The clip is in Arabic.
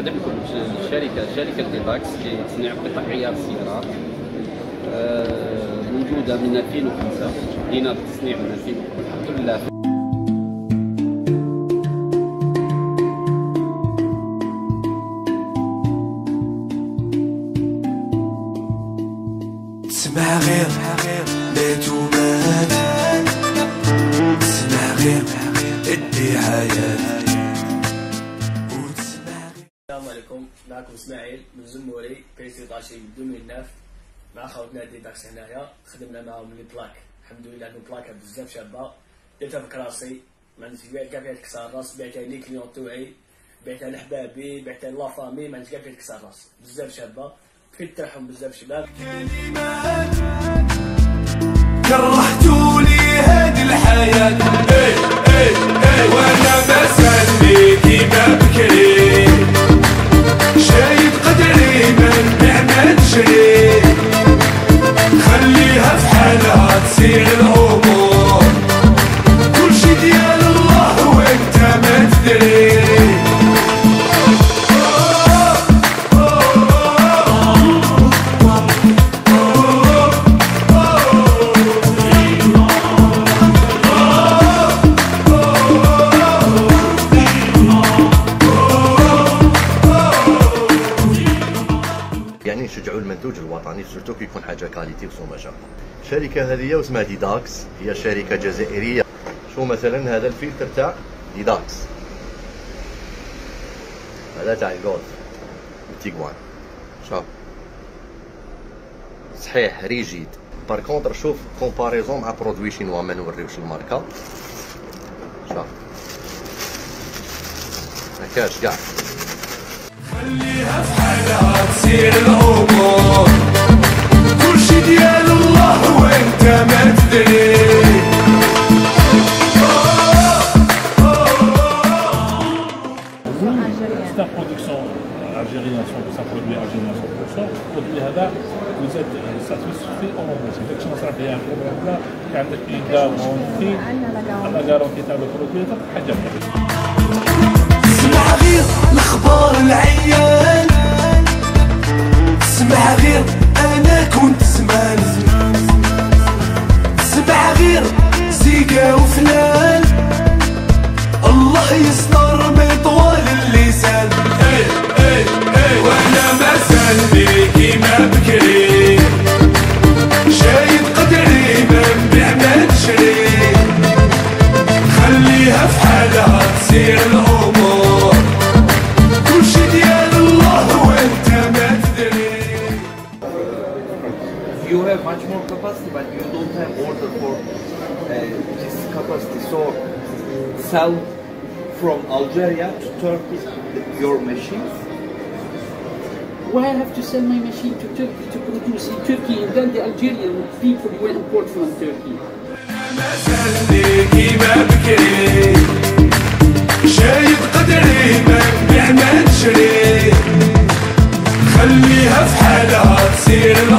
نقدم لكم شركة ديداكس لتصنيع قطع غيار السيارات، موجودة من 2005، بدينا بالتصنيع من 2005 الحمد لله. تسمع غير بيت وبات، تسمع غير ادي حياة. السلام عليكم، معكم اسماعيل من زموري بيسي باشي بدون الناف مع خوتنا ديداكس. هنايا خدمنا معاهم لي بلاك، الحمد لله عندهم بلاكه بزاف شابه، درتها في كراسي، ما عنديش كاع فيها تكسر راس، بعتها لي كليون توعي، بعتها لحبابي، بعتها لافامي، ما عنديش كاع فيها تكسر راس، بزاف شابه، كنت ترحم بزاف شباب. كلمات كرهتوا لي هذه الحياه، اي اي اي وانا بسال بيكي ما بكري، شايف قدري من نعمه تجري، خليها في حالها تسير الامور، كل شي ديال الله وانت ما تدري. يعني نشجعوا المنتوج الوطني سورتو كيكون حاجه كاليتي وسمجه. الشركه هذه اسمها ديداكس، هي شركه جزائريه. شو مثلا هذا الفلتر تاع ديداكس، هذا تاع الجولد تيغوان، شوف صحيح ريجيد. بار كونتر شوف كومباريزون مع برودوي شينوا، ما نوريوش الماركه، شوف ما كاش كاع. خليها في حالها تسير الامور، كل شي ديال الله وانت ما تدري. ستا برودكسيون الجيريان 100%، برودوي الجيريان 100%، البرودوي هذا وزاد ساتيسفي اوروبا، داكشي اللي صرا فيها البروبليم كاع عندك كارونتي، عندنا كارونتي تاع البرودوي تاع حاجه الأخبار العيان. تسمع غير أنا كنت زمان، تسمع غير زيكا وفلان، الله يستر بطوال اللسان. اي اي اي وأنا مازال بيكي ما بكري، شايف قدري من بعمل تشري، خليها في حالها تسير الأمور. You have much more capacity, but you don't have order for this capacity. So sell from Algeria to Turkey your machines. Why I have to sell my machine to Turkey to produce in Turkey, and then the Algerian people will import from Turkey.